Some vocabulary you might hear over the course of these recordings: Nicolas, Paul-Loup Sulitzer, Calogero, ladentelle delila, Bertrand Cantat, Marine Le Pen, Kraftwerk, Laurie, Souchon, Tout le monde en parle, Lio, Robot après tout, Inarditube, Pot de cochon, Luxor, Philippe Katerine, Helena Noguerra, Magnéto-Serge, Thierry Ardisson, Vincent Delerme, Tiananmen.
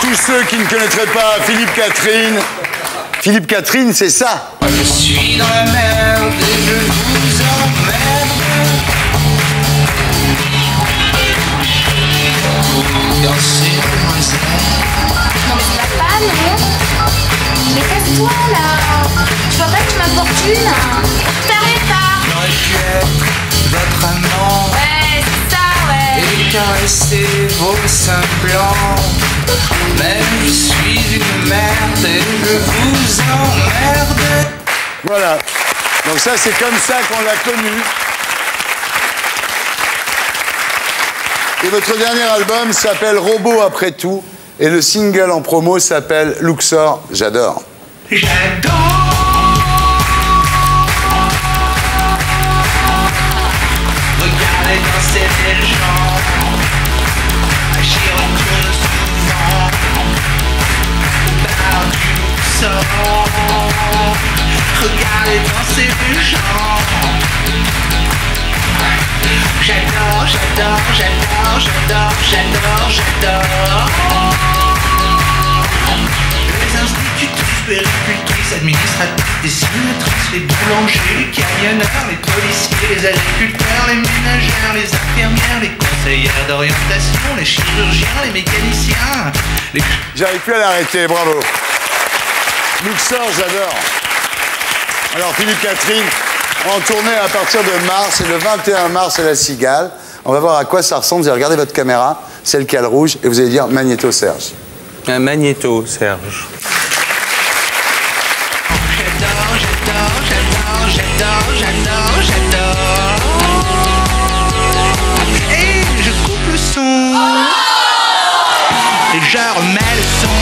tous ceux qui ne connaîtraient pas Philippe Katerine. Philippe Katerine, c'est ça. Je suis dans la merde et je vous emmerde. Danser dans les airs. Non mais ça va pas, non? Mais casse-toi là. Je vois pas que tu m'apportes une. T'arrêtes pas. J'aurais pu être votre amant. Ouais, c'est ça, ouais. Et caresser vos seins blancs. Mais je suis une merde et je vous emmerde. Voilà. Donc ça, c'est comme ça qu'on l'a connu. Et votre dernier album s'appelle Robot après tout. Et le single en promo s'appelle Luxor, j'adore. J'adore. Regardez dans ces gens. Regardez dans ces gens. J'adore, j'adore, j'adore, j'adore, j'adore, j'adore. Les institutifs, les républicains, administratifs, des sinistraces, les boulangers, les camionneurs, les policiers, les agriculteurs, les ménagères, les infirmières, les conseillères d'orientation, les chirurgiens, les mécaniciens. J'arrive plus à l'arrêter, bravo. Luxor, j'adore. Alors, Philippe Katerine, en tournée à partir de mars, et le 21 mars à la Cigale. On va voir à quoi ça ressemble. Vous allez regarder votre caméra, celle qui a le rouge, et vous allez dire Magnéto-Serge. Un Magnéto-Serge. J'adore, j'adore, j'adore, j'adore, j'adore, j'adore. Et je coupe le son. Et je remets le son.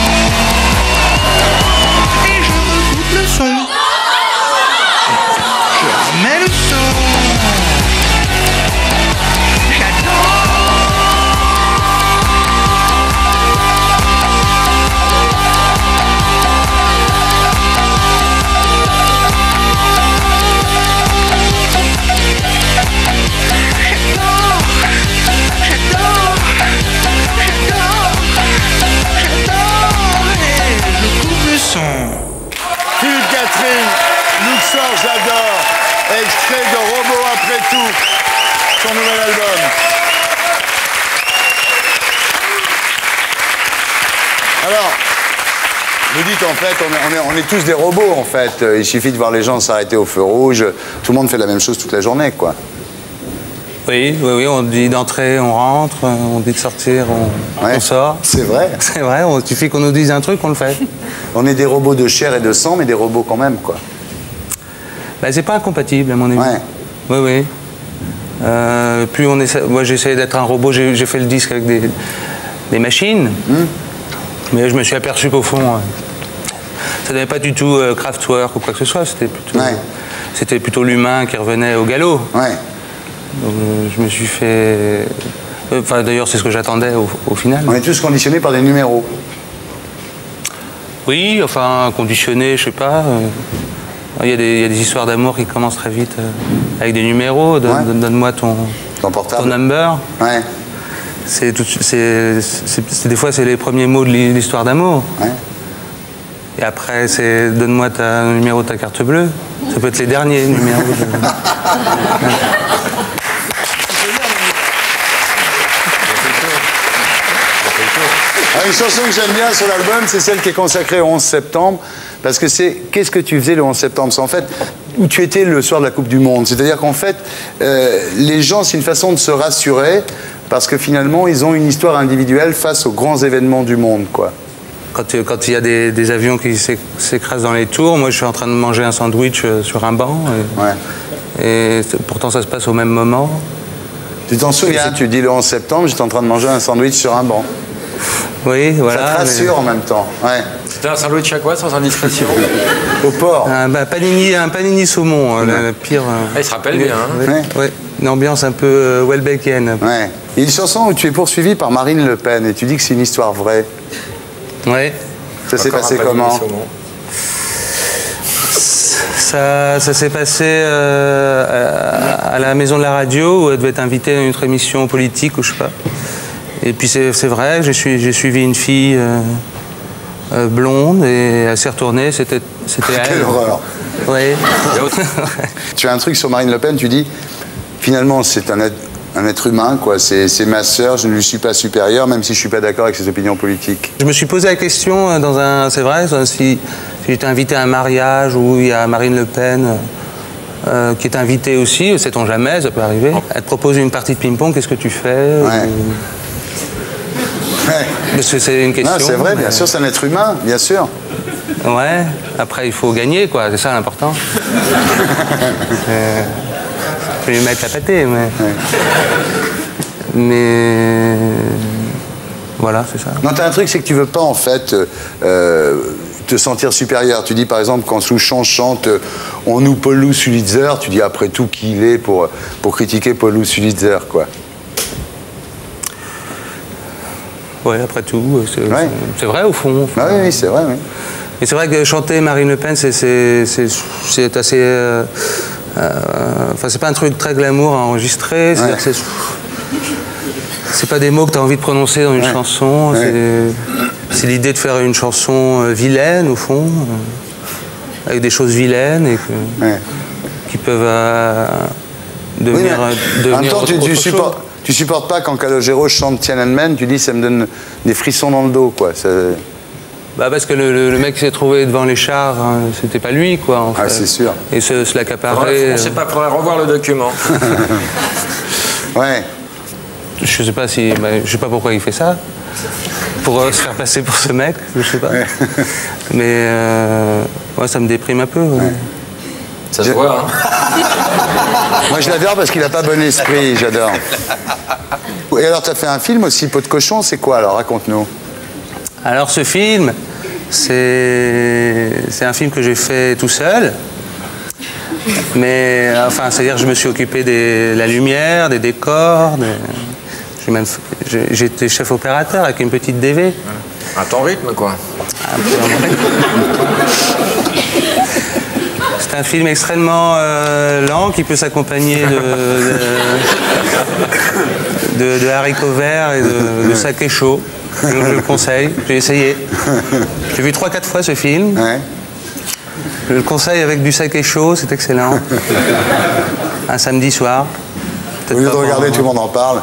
Je remets le son. J'adore, et je coupe le son. Luxor, j'adore. Extrait de Robot après tout, son nouvel album. Alors, vous dites en fait, on est tous des robots en fait. Il suffit de voir les gens s'arrêter au feu rouge. Tout le monde fait la même chose toute la journée, quoi. Oui, oui, oui, on dit d'entrer, on rentre, on dit de sortir, on sort. C'est vrai. C'est vrai, il suffit qu'on nous dise un truc, on le fait. On est des robots de chair et de sang, mais des robots quand même, quoi. Ben, c'est pas incompatible, à mon avis. Ouais. Oui, oui. Plus on essaie... Moi, j'ai essayé d'être un robot, j'ai fait le disque avec des machines, mais je me suis aperçu qu'au fond, ça n'avait pas du tout Kraftwerk ou quoi que ce soit, c'était plutôt, c'était plutôt l'humain qui revenait au galop. Ouais. Donc, je me suis fait... Enfin, d'ailleurs, c'est ce que j'attendais au final. On est tous conditionnés par des numéros. Oui, enfin, conditionnés, je sais pas. Il y a des histoires d'amour qui commencent très vite avec des numéros. Donne-moi ton portable. Ton number. Ouais. Des fois, c'est les premiers mots de l'histoire d'amour. Ouais. Et après, c'est donne-moi ton numéro de ta carte bleue. Ça peut être les derniers numéros. Une chanson que j'aime bien sur l'album, c'est celle qui est consacrée au 11 septembre, parce que c'est « Qu'est-ce que tu faisais le 11 septembre ?» C'est en fait où tu étais le soir de la Coupe du Monde. C'est-à-dire qu'en fait, les gens, c'est une façon de se rassurer, parce que finalement, ils ont une histoire individuelle face aux grands événements du monde, quoi. Quand il y a des avions qui s'écrasent dans les tours, moi je suis en train de manger un sandwich sur un banc, et pourtant ça se passe au même moment. Tu t'en souviens? Si tu dis le 11 septembre, j'étais en train de manger un sandwich sur un banc. Oui, voilà. Ça te rassure en même temps. Ouais. C'était un sandwich à quoi, sans indiscrétion? Au porc. Un panini saumon, le pire. Il se rappelle bien. Une ambiance un peu welbeckienne. Ouais. Il y a une chanson où tu es poursuivi par Marine Le Pen et tu dis que c'est une histoire vraie. Oui. Ça s'est passé comment? Ça s'est passé à la maison de la radio où elle devait être invitée à une autre émission politique ou je sais pas. Et puis c'est vrai, j'ai suivi une fille blonde et elle s'est retournée, c'était elle. Quelle horreur. Oui. Tu as un truc sur Marine Le Pen, tu dis, finalement c'est un être humain, quoi. C'est ma sœur, je ne lui suis pas supérieur, même si je ne suis pas d'accord avec ses opinions politiques. Je me suis posé la question, dans un, c'est vrai, si j'étais invité à un mariage où il y a Marine Le Pen qui est invitée aussi, sait-on jamais, ça peut arriver. Elle te propose une partie de ping-pong, qu'est-ce que tu fais? Ouais. Ouais. C'est une question. Non, c'est vrai, mais... bien sûr, c'est un être humain, bien sûr. Ouais, après il faut gagner, quoi, c'est ça l'important. Je vais lui mettre la pâtée, mais... Ouais. Mais... Voilà, c'est ça. Non, t'as un truc, c'est que tu veux pas, en fait, te sentir supérieur. Tu dis, par exemple, quand Souchon chante « On nous Paul-Loup Sulitzer », tu dis après tout qui il est pour critiquer Paul-Loup Sulitzer, quoi. Ouais, après tout, c'est ouais. Vrai, au fond. Enfin, ah, oui, c'est vrai, oui. Mais c'est vrai que chanter Marine Le Pen, c'est assez... Enfin, c'est pas un truc très glamour à enregistrer. C'est ouais. Pas des mots que tu as envie de prononcer dans une ouais. chanson. Ouais. C'est l'idée de faire une chanson vilaine, au fond, avec des choses vilaines et que, ouais. qui peuvent devenir. Oui, en même temps, tu supportes pas quand Calogero chante Tiananmen, tu dis ça me donne des frissons dans le dos, quoi. Ça... Bah parce que le mec qui s'est trouvé devant les chars, c'était pas lui, quoi, en fait. Ah, c'est sûr. Et se l'accaparer... On sait pas, faudrait revoir le document. Ouais. Je sais pas si... Bah, je sais pas pourquoi il fait ça. Pour se faire passer pour ce mec, je sais pas. Ouais. Mais... ouais, ça me déprime un peu. Ouais. Ouais. Ça se voit, hein. Moi, je l'adore parce qu'il a pas bon esprit, j'adore. Et alors, t'as fait un film aussi, Pot de cochon, c'est quoi, alors? Raconte-nous. Alors ce film, c'est un film que j'ai fait tout seul, mais enfin c'est-à-dire que je me suis occupé de la lumière, des décors, j'étais chef opérateur avec une petite DV. À ton rythme, quoi. C'est un film extrêmement lent qui peut s'accompagner de haricots verts et de saké chaud. Donc je le conseille, j'ai essayé. J'ai vu 3-4 fois ce film. Ouais. Je le conseille avec du saké chaud, c'est excellent. Un samedi soir. Au lieu de regarder, Tout le monde en parle.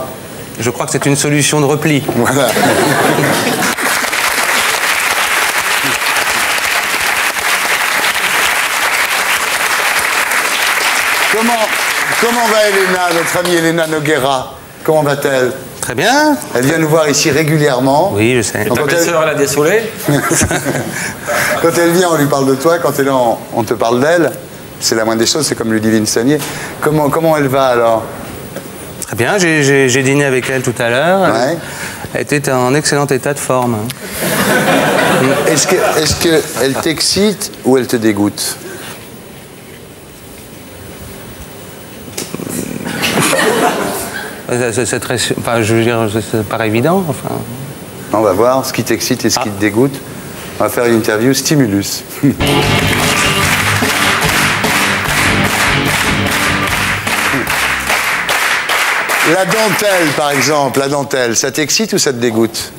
Je crois que c'est une solution de repli. Voilà. Comment va Helena, notre amie Helena Noguerra? Comment va-t-elle? Très bien. Elle vient nous voir ici régulièrement. Oui, je sais. Quand ta belle-sœur, elle a désolé. Quand elle vient, on lui parle de toi. Quand elle est là, on te parle d'elle. C'est la moindre des choses, c'est comme le dit Vincent. Comment elle va, alors? Très bien, j'ai dîné avec elle tout à l'heure. Ouais. Elle était en excellent état de forme. Est-ce qu'elle t'excite ou elle te dégoûte? C'est très... Enfin, je veux dire, c'est pas évident, enfin... On va voir ce qui t'excite et ce qui te dégoûte. On va faire une interview Stimulus. La dentelle, par exemple, la dentelle, ça t'excite ou ça te dégoûte?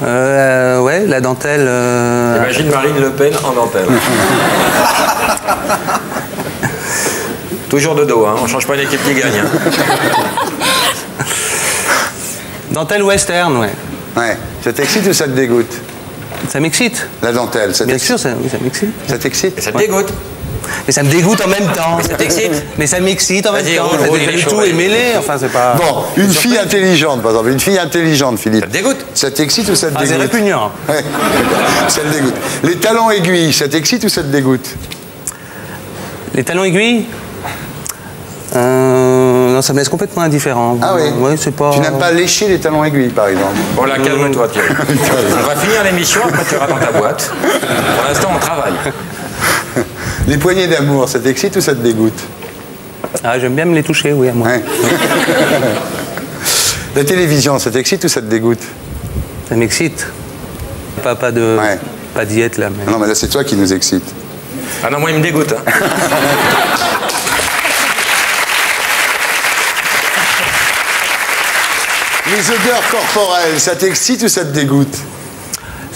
Ouais, la dentelle... Imagine Marine Le Pen en dentelle. Toujours de dos, hein. On change pas l'équipe qui gagne. Hein. Dentelle western, ouais. Ouais. Ça t'excite ou ça te dégoûte? Ça m'excite. La dentelle, ça t'excite? Bien sûr, ça m'excite. Ça t'excite? Et ça te dégoûte? Mais ça me dégoûte en même temps. Mais ça t'excite? Mais ça m'excite en même temps. Tout est mêlé, enfin c'est pas... Bon, une fille intelligente, par exemple. Une fille intelligente, Philippe. Ça te dégoûte? Ça t'excite ou ça te dégoûte? C'est répugnant. Ouais. Ça te dégoûte. Les talons aiguilles, ça t'excite ou ça te dégoûte? Les talons aiguilles? Non, ça me laisse complètement indifférent. Ah oui, ouais, pas... Tu n'aimes pas lécher les talons aiguilles, par exemple? Bon, là, calme-toi, Thierry. On va finir l'émission, après tu iras dans ta boîte. Pour l'instant, on travaille. Les poignées d'amour, ça t'excite ou ça te dégoûte? Ah, j'aime bien me les toucher, oui, à moi. Ouais. La télévision, ça t'excite ou ça te dégoûte? Ça m'excite. Pas de... Ouais. Pas d'y être, là. Mais... Non, mais là, c'est toi qui nous excite. Ah non, moi, il me dégoûte. Hein. Les odeurs corporelles, ça t'excite ou ça te dégoûte?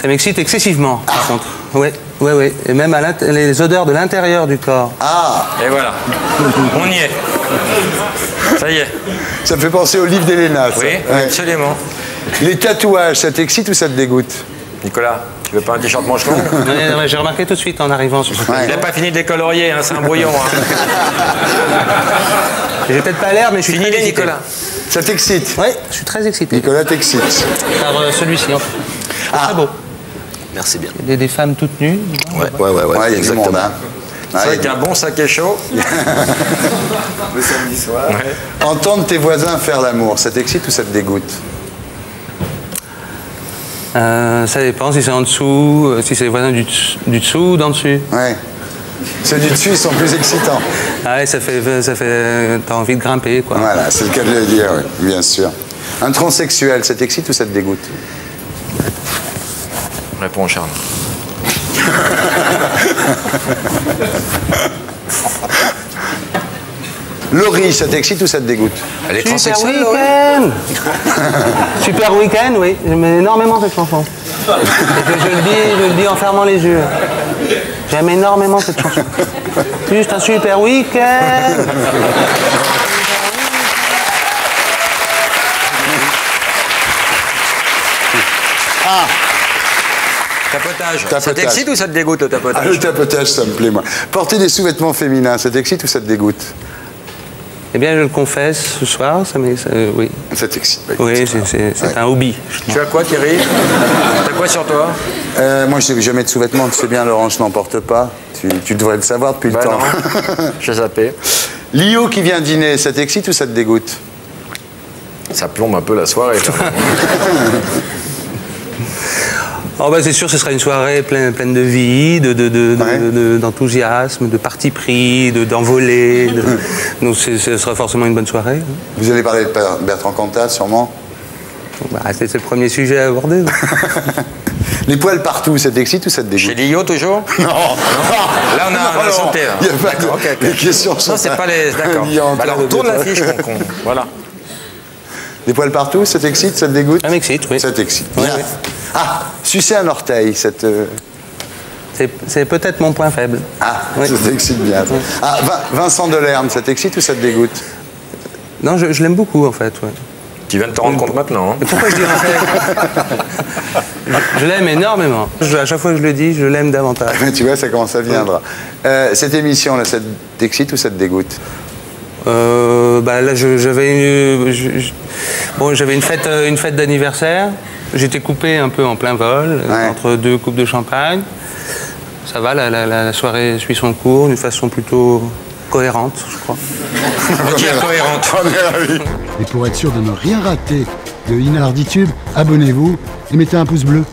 Ça m'excite excessivement, par contre. Oui, oui, oui. Et même à les odeurs de l'intérieur du corps. Ah! Et voilà. On y est. Ça y est. Ça me fait penser au livre d'Helena. Oui, ouais, absolument. Les tatouages, ça t'excite ou ça te dégoûte? Nicolas, tu veux pas un t-shirt manche longue? Non, non, j'ai remarqué tout de suite en arrivant. Il n'a pas fini de décolorier, hein, c'est un brouillon. Hein. J'ai peut-être pas l'air, mais je suis très excité. Nicolas. Ça t'excite? Oui, je suis très excité. Nicolas t'excite. Par celui-ci. Hein. Ah. Très beau. Merci bien. Des femmes toutes nues. Ouais, ouais, ouais, ouais, ouais, exactement. Monde, hein. Avec un bon sac chaud. Le samedi soir. Ouais. Entendre tes voisins faire l'amour, ça t'excite ou ça te dégoûte? Ça dépend si c'est en dessous, si c'est les voisins du dessous ou d'en dessus. Ouais. Ceux du dessus, ils sont plus excitants. Ah ouais, ça fait t'as envie de grimper, quoi. Voilà, c'est le cas de le dire, oui, bien sûr. Un transsexuel, ça t'excite ou ça te dégoûte? Réponds, Charles. Laurie, ça t'excite ou ça te dégoûte? Elle est transsexuelle. Super week-end. Super week-end, oui. J'aime énormément cette chanson. Je le dis en fermant les yeux. J'aime énormément cette chanson. Juste un super week-end. Ah. Tapotage. Ça t'excite ou ça te dégoûte, le tapotage? Ah, le tapotage, ça me plaît, moi. Porter des sous-vêtements féminins, ça t'excite ou ça te dégoûte? Eh bien, je le confesse, ce soir, oui. Ça t'excite? Oui, c'est un hobby. Tu as quoi, Thierry? Tu as quoi sur toi? Moi, je n'ai jamais de sous-vêtements, tu sais bien, Laurent, je n'en porte pas. Tu devrais le savoir depuis le temps. Je suis zappé. Lio qui vient dîner, ça t'excite ou ça te dégoûte? Ça plombe un peu la soirée. Oh bah c'est sûr, ce sera une soirée pleine de vie, d'enthousiasme, de parti pris, d'envolée. Donc ce sera forcément une bonne soirée. Vous allez parler de Bertrand Cantat, sûrement? Bah, c'est le premier sujet à aborder. Les poils partout, ça t'excite ou ça te dégoûte? Chez Lio, toujours? Non. Là, on a la santé. Il n'y a pas de... Okay. Les questions sont... Non, c'est pas les... D'accord. Bah, alors, tourne la fiche, con. Voilà. Les poils partout, ça t'excite, ça te dégoûte? Ça m'excite, oui. Ça t'excite. Oui, oui. Ah, sucer un orteil, cette... C'est peut-être mon point faible. Ah, oui. Ça t'excite bien. Ah, Vincent Delerme, ça t'excite ou ça te dégoûte? Non, je l'aime beaucoup, en fait. Ouais. Tu viens de te rendre compte maintenant. Hein. Pourquoi je dis en fait? Je l'aime énormément. À chaque fois que je le dis, je l'aime davantage. Mais tu vois, ça commence à viendre. Cette émission-là, ça t'excite ou ça te dégoûte? Bah là, j'avais une fête d'anniversaire. J'étais coupé un peu en plein vol, entre deux coupes de champagne. Ça va, la soirée suit son cours d'une façon plutôt cohérente, je crois. Cohérente. Et pour être sûr de ne rien rater de Inarditube, abonnez-vous et mettez un pouce bleu.